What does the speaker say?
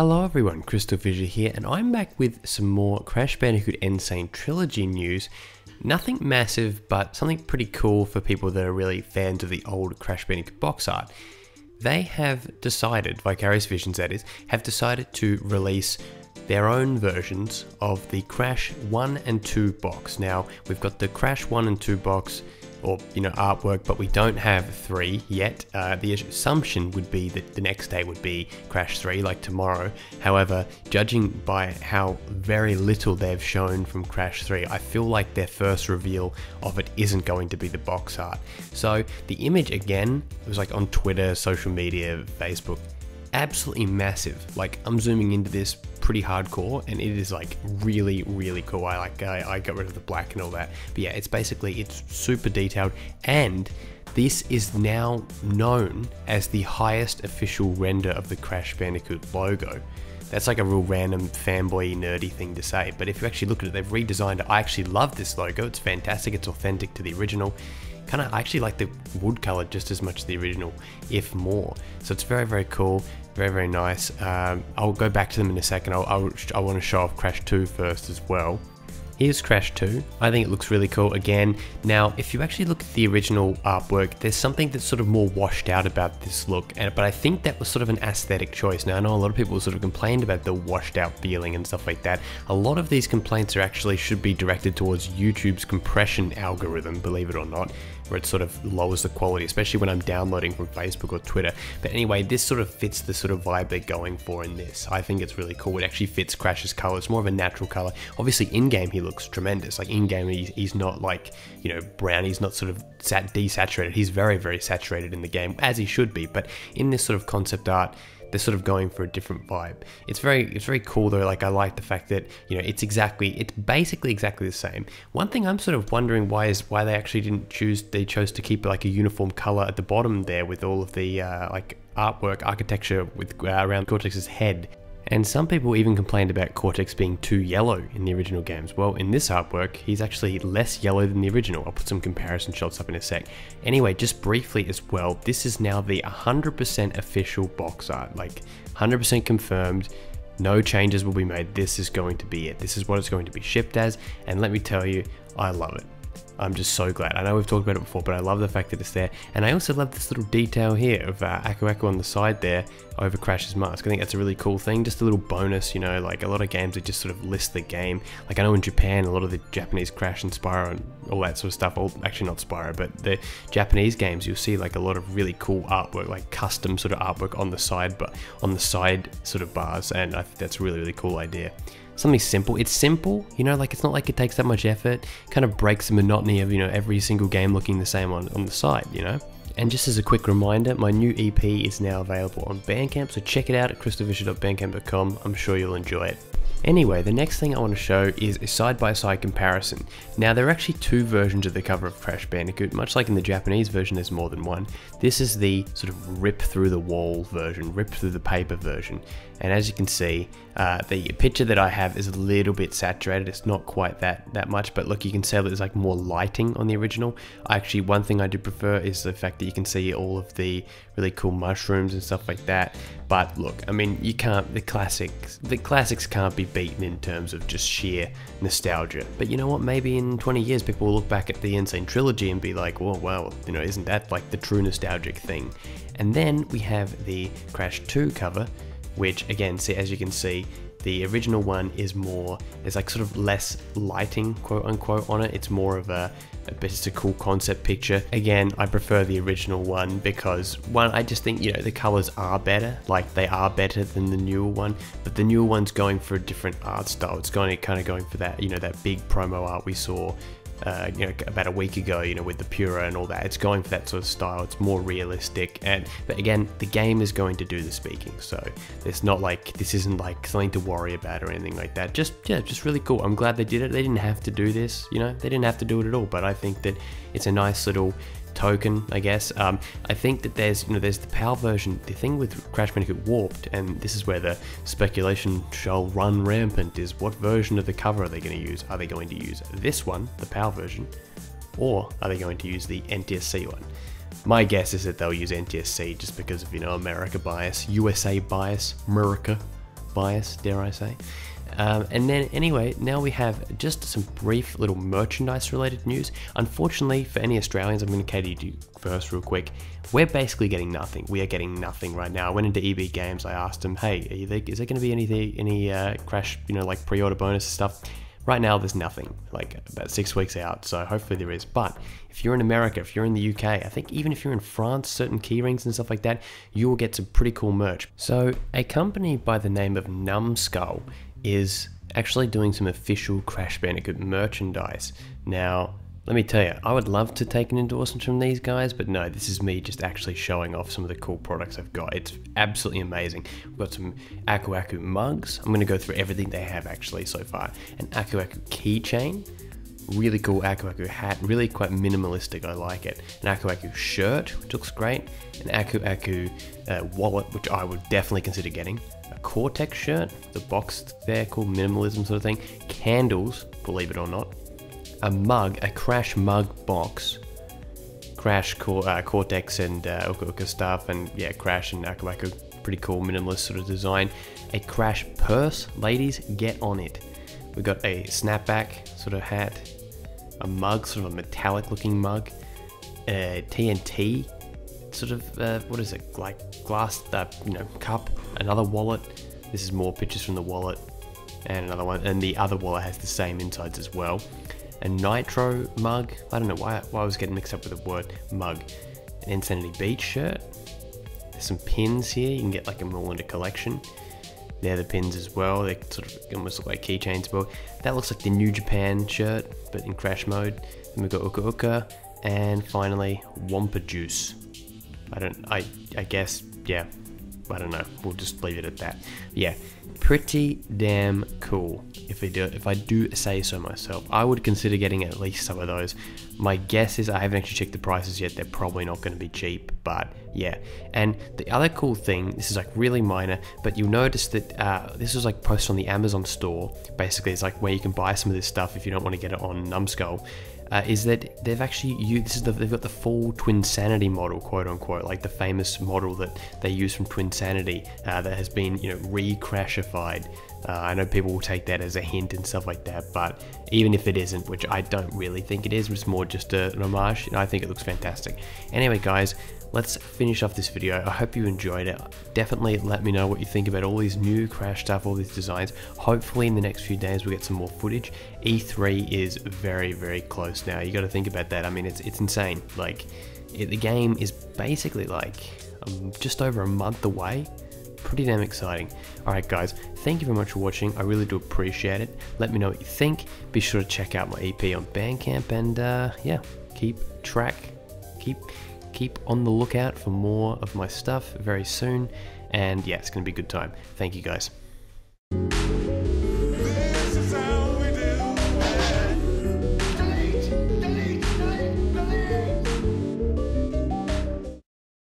Hello everyone, CrystalFissure here, and I'm back with some more Crash Bandicoot N. Sane Trilogy news. Nothing massive, but something pretty cool for people that are really fans of the old Crash Bandicoot box art. They have decided, Vicarious Visions that is, have decided to release their own versions of the Crash 1 and 2 box. Now, we've got the Crash 1 and 2 box, or, you know, artwork, but we don't have 3 yet. The assumption would be that the next day would be Crash 3, like tomorrow. However, judging by how very little they've shown from Crash 3, I feel like their first reveal of it isn't going to be the box art. So the image, again, it was like on Twitter, social media, Facebook, absolutely massive. Like, I'm zooming into this pretty hardcore and it is like really cool. I got rid of the black and all that, but yeah, it's super detailed, and this is now known as the highest official render of the Crash Bandicoot logo. That's like a real random fanboy nerdy thing to say, but if you actually look at it, they've redesigned it. I actually love this logo. It's fantastic. It's authentic to the original. I actually like the wood color just as much as the original, if more. So it's very cool, very nice. I'll go back to them in a second. I want to show off Crash 2 first as well. Here's Crash 2. I think it looks really cool again. Now, if you actually look at the original artwork, there's something that's sort of more washed out about this look, but I think that was sort of an aesthetic choice. Now, I know a lot of people sort of complained about the washed out feeling and stuff like that. A lot of these complaints are actually should be directed towards YouTube's compression algorithm, believe it or not, where it sort of lowers the quality, especially when I'm downloading from Facebook or Twitter. But anyway, this sort of fits the sort of vibe they're going for in this. I think it's really cool. It actually fits Crash's color. It's more of a natural color. Obviously, in-game, he looks tremendous. Like in game, he's not like, you know, brown. He's not sort of desaturated. He's very saturated in the game, as he should be. But in this sort of concept art, they're sort of going for a different vibe. It's very cool though. Like, I like the fact that, you know, it's basically exactly the same. One thing I'm sort of wondering why they actually didn't choose. They chose to keep like a uniform color at the bottom there with all of the like artwork, architecture with around Cortex's head. And some people even complained about Cortex being too yellow in the original games. Well, in this artwork, he's actually less yellow than the original. I'll put some comparison shots up in a sec. Anyway, just briefly as well, this is now the 100% official box art, like 100% confirmed. No changes will be made. This is going to be it. This is what it's going to be shipped as. And let me tell you, I love it. I'm just so glad. I know we've talked about it before, but I love the fact that it's there. And I also love this little detail here of Aku Aku on the side there over Crash's mask. I think that's a really cool thing. Just a little bonus, you know, like a lot of games that just sort of list the game. Like, I know in Japan, a lot of the Japanese Crash and Spyro and all that sort of stuff, actually not Spyro, but the Japanese games, you'll see like a lot of really cool artwork, like custom sort of artwork on the side, but on the side sort of bars. And I think that's a really cool idea. Something simple. It's simple, you know, like it's not like it takes that much effort. Kind of breaks the monotony of, you know, every single game looking the same on the side, you know. And just as a quick reminder, my new EP is now available on Bandcamp, so check it out at crystalfissure.bandcamp.com. I'm sure you'll enjoy it. Anyway, the next thing I want to show is a side-by-side comparison. Now, there are actually two versions of the cover of Crash Bandicoot. Much like in the Japanese version, there's more than one. This is the sort of rip-through-the-wall version, rip-through-the-paper version. And as you can see, the picture that I have is a little bit saturated. It's not quite that much, but look, you can see that there's like more lighting on the original. Actually, one thing I do prefer is the fact that you can see all of the really cool mushrooms and stuff like that. But look, I mean, you can't, the classics can't be beaten in terms of just sheer nostalgia. But you know what, maybe in 20 years people will look back at the N. Sane Trilogy and be like, well, wow, you know, isn't that like the true nostalgic thing? And then we have the Crash 2 cover, which again, see, as you can see, the original one is more, there's like sort of less lighting, quote unquote, on it. It's more of it's a cool concept picture. Again, I prefer the original one because, one, I just think, you know, the colors are better. Like, they are better than the newer one, but the newer one's going for a different art style. It's kind of going for that, you know, that big promo art we saw you know, about a week ago, you know, with the Pura and all that. It's going for that sort of style. It's more realistic, but again, the game is going to do the speaking, so it's not like, this isn't like something to worry about or anything like that. Just, yeah, just really cool. I'm glad they did it. They didn't have to do this, you know, they didn't have to do it at all, but I think that it's a nice little token, I guess. I think that there's, you know, there's the PAL version. The thing with Crash Bandicoot Warped, and this is where the speculation shall run rampant, is what version of the cover are they going to use? Are they going to use this one, the PAL version, or are they going to use the NTSC one? My guess is that they'll use NTSC just because of, you know, America bias, USA bias, America. bias, dare I say. And then anyway, now we have just some brief little merchandise related news. Unfortunately for any Australians, I'm going to Katie do first real quick. We're basically getting nothing. We are getting nothing right now. I went into EB Games. I asked them, hey, is there going to be any Crash, you know, like pre-order bonus stuff? Right now, there's nothing, like about 6 weeks out, so hopefully there is. But if you're in America, if you're in the UK, I think even if you're in France, certain key rings and stuff like that, you will get some pretty cool merch. So a company by the name of Numskull is actually doing some official Crash Bandicoot merchandise. Now, let me tell you, I would love to take an endorsement from these guys, but no, this is me just actually showing off some of the cool products I've got. It's absolutely amazing. We've got some Aku Aku mugs. I'm going to go through everything they have actually so far. An Aku Aku keychain, really cool Aku Aku hat, really quite minimalistic, I like it. An Aku Aku shirt, which looks great. An Aku Aku wallet, which I would definitely consider getting. A Cortex shirt, the box there, cool minimalism sort of thing. Candles, believe it or not. A mug, a Crash mug box, Crash Cortex and Aku Aku stuff, and yeah, Crash and Aku Aku, pretty cool minimalist sort of design. A Crash purse, ladies, get on it. We got a snapback sort of hat, a mug, sort of a metallic looking mug, a TNT sort of, what is it, like glass, you know, cup, another wallet. This is more pictures from the wallet, and another one, and the other wallet has the same insides as well. A Nitro mug, I don't know why I was getting mixed up with the word mug. An Insanity Beach shirt, there's some pins here, you can get like them all into collection. They're the pins as well, they sort of almost look like keychains, but that looks like the New Japan shirt, but in Crash mode. Then we've got Uka Uka, and finally Wampa Juice. I guess, yeah, I don't know, we'll just leave it at that. Yeah, pretty damn cool, if I do say so myself. I would consider getting at least some of those. My guess is, I haven't actually checked the prices yet, they're probably not going to be cheap, but yeah. And the other cool thing, this is like really minor, but you'll notice that this was like posted on the Amazon store. Basically, it's like where you can buy some of this stuff if you don't want to get it on Numskull. Is that they've actually used, they've got the full Twin Sanity model, quote unquote, like the famous model that they use from Twin Sanity that has been, you know, re-crashified. I know people will take that as a hint and stuff like that, but even if it isn't, which I don't really think it is, it's more just an homage, and I think it looks fantastic. Anyway, guys, let's finish off this video. I hope you enjoyed it. Definitely let me know what you think about all these new Crash stuff, all these designs. Hopefully in the next few days we'll get some more footage. E3 is very, very close now. You got to think about that. I mean, it's insane. Like, the game is basically like just over a month away. Pretty damn exciting. Alright guys, thank you very much for watching. I really do appreciate it. Let me know what you think. Be sure to check out my EP on Bandcamp, and yeah, keep on the lookout for more of my stuff very soon, and yeah, it's gonna be a good time. Thank you guys.